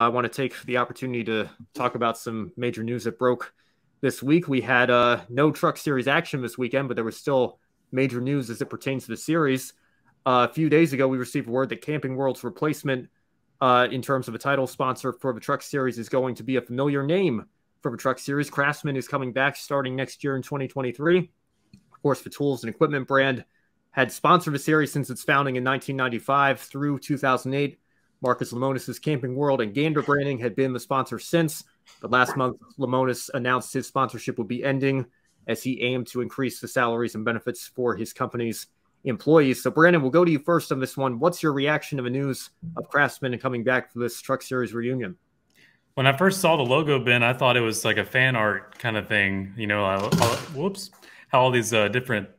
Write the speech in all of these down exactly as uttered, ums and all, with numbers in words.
I want to take the opportunity to talk about some major news that broke this week. We had uh, no Truck Series action this weekend, but there was still major news as it pertains to the series. Uh, a few days ago, we received word that Camping World's replacement uh, in terms of a title sponsor for the Truck Series is going to be a familiar name for the Truck Series. Craftsman is coming back starting next year in twenty twenty-three. Of course, the tools and equipment brand had sponsored the series since its founding in nineteen ninety-five through two thousand eight. Marcus Lemonis' Camping World and Gander Branding had been the sponsor since, but last month Lemonis announced his sponsorship would be ending as he aimed to increase the salaries and benefits for his company's employees. So, Brandon, we'll go to you first on this one. What's your reaction to the news of Craftsman and coming back for this Truck Series reunion? When I first saw the logo, Ben, I thought it was like a fan art kind of thing. You know, I, I, whoops, how all these uh, different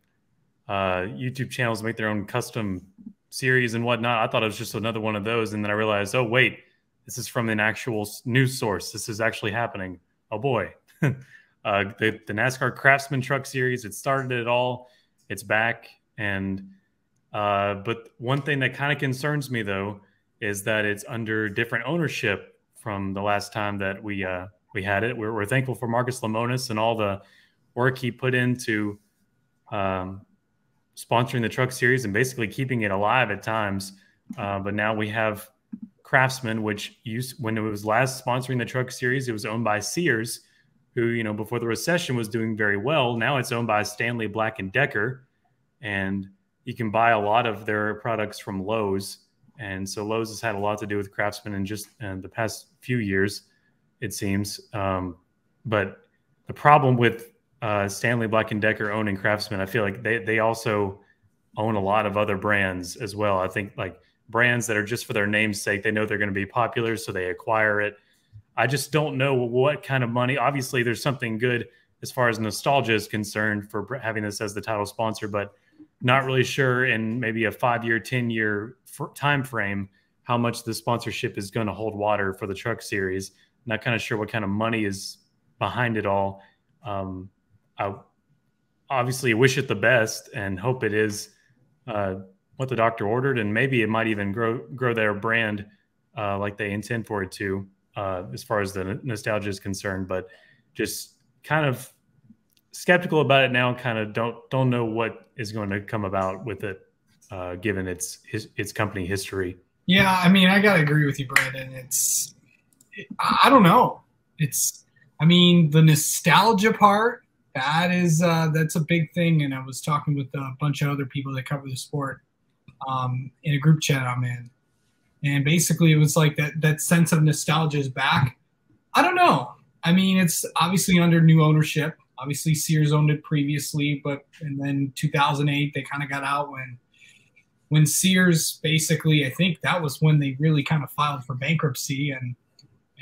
uh, YouTube channels make their own custom series and whatnot. I thought it was just another one of those. And then I realized, oh, wait, this is from an actual news source. This is actually happening. Oh, boy. uh, the, the NASCAR Craftsman Truck Series, it started it all. It's back. And uh, but one thing that kind of concerns me, though, is that it's under different ownership from the last time that we uh, we had it. We're, we're thankful for Marcus Lemonis and all the work he put into um sponsoring the Truck Series and basically keeping it alive at times. Uh, but now we have Craftsman, which used, when it was last sponsoring the Truck Series, it was owned by Sears, who, you know, before the recession was doing very well. Now it's owned by Stanley Black and Decker, and you can buy a lot of their products from Lowe's. And so Lowe's has had a lot to do with Craftsman in just in the past few years, it seems. Um, but the problem with Uh, Stanley Black and Decker owning Craftsman, I feel like they, they also own a lot of other brands as well. I think like brands that are just for their name's sake, they know they're going to be popular, so they acquire it. I just don't know what kind of money. Obviously, there's something good as far as nostalgia is concerned for having this as the title sponsor, but not really sure in maybe a five-year, ten-year time frame how much the sponsorship is going to hold water for the Truck Series. Not kind of sure what kind of money is behind it all. Um, I obviously wish it the best and hope it is uh, what the doctor ordered, and maybe it might even grow grow their brand uh, like they intend for it to, uh, as far as the nostalgia is concerned. But just kind of skeptical about it now. Kind of don't don't know what is going to come about with it, uh, given its his, its company history. Yeah, I mean, I gotta agree with you, Brandon. It's it, I don't know. It's I mean the nostalgia part. That is, uh, that's a big thing. And I was talking with a bunch of other people that cover the sport um, in a group chat I'm in. And basically it was like that, that sense of nostalgia is back. I don't know. I mean, it's obviously under new ownership. Obviously Sears owned it previously, but, and then two thousand eight, they kind of got out when, when Sears basically, I think that was when they really kind of filed for bankruptcy, and,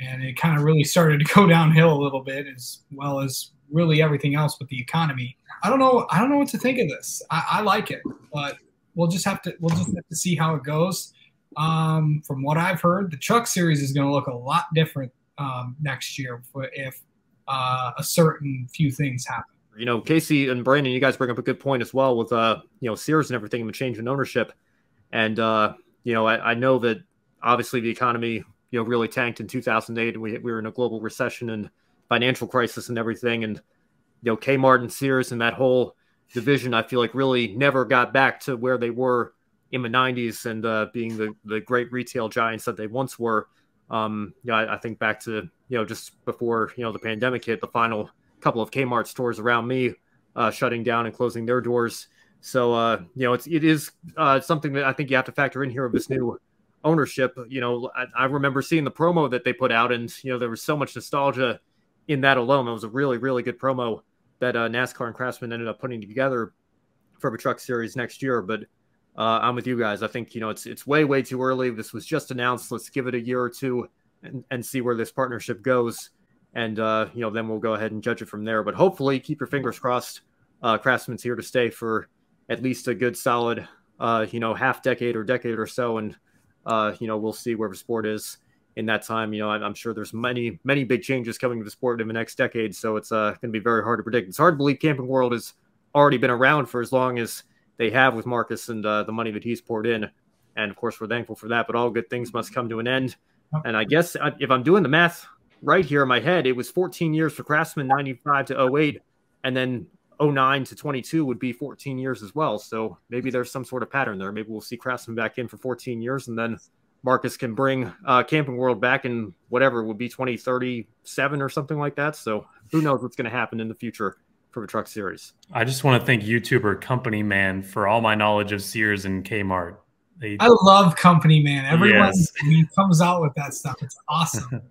and it kind of really started to go downhill a little bit, as well as really everything else with the economy. I don't know. I don't know what to think of this. I, I like it, but we'll just have to, we'll just have to see how it goes. Um, from what I've heard, the Truck Series is going to look a lot different um, next year if uh, a certain few things happen. You know, Casey and Brandon, you guys bring up a good point as well with, uh, you know, Sears and everything and the change in ownership. And, uh, you know, I, I know that obviously the economy, you know, really tanked in two thousand eight, and we, we were in a global recession and financial crisis and everything. And, you know, Kmart and Sears and that whole division, I feel like really never got back to where they were in the nineties and uh, being the, the great retail giants that they once were. Um, you know, I, I think back to, you know, just before, you know, the pandemic hit, the final couple of Kmart stores around me uh, shutting down and closing their doors. So, uh, you know, it's, it is uh, something that I think you have to factor in here of this new ownership. You know, I, I remember seeing the promo that they put out, and, you know, there was so much nostalgia in that alone. It was a really, really good promo that uh, NASCAR and Craftsman ended up putting together for the Truck Series next year. But uh, I'm with you guys. I think, you know, it's it's way, way too early. This was just announced. Let's give it a year or two and, and see where this partnership goes. And, uh, you know, then we'll go ahead and judge it from there. But hopefully, keep your fingers crossed. Uh, Craftsman's here to stay for at least a good solid, uh, you know, half decade or decade or so. And, uh, you know, we'll see where the sport is in that time. You know, I'm sure there's many, many big changes coming to the sport in the next decade, so it's uh, going to be very hard to predict. It's hard to believe Camping World has already been around for as long as they have with Marcus and uh, the money that he's poured in. And, of course, we're thankful for that, but all good things must come to an end. And I guess if I'm doing the math right here in my head, it was fourteen years for Craftsman, ninety-five to oh eight, and then oh nine to twenty-two would be fourteen years as well. So maybe there's some sort of pattern there. Maybe we'll see Craftsman back in for fourteen years, and then Marcus can bring uh, Camping World back in whatever would be twenty thirty-seven or something like that. So who knows what's going to happen in the future for the Truck Series. I just want to thank YouTuber Company Man for all my knowledge of Sears and Kmart. They I love Company Man. Everyone yes. comes out with that stuff. It's awesome.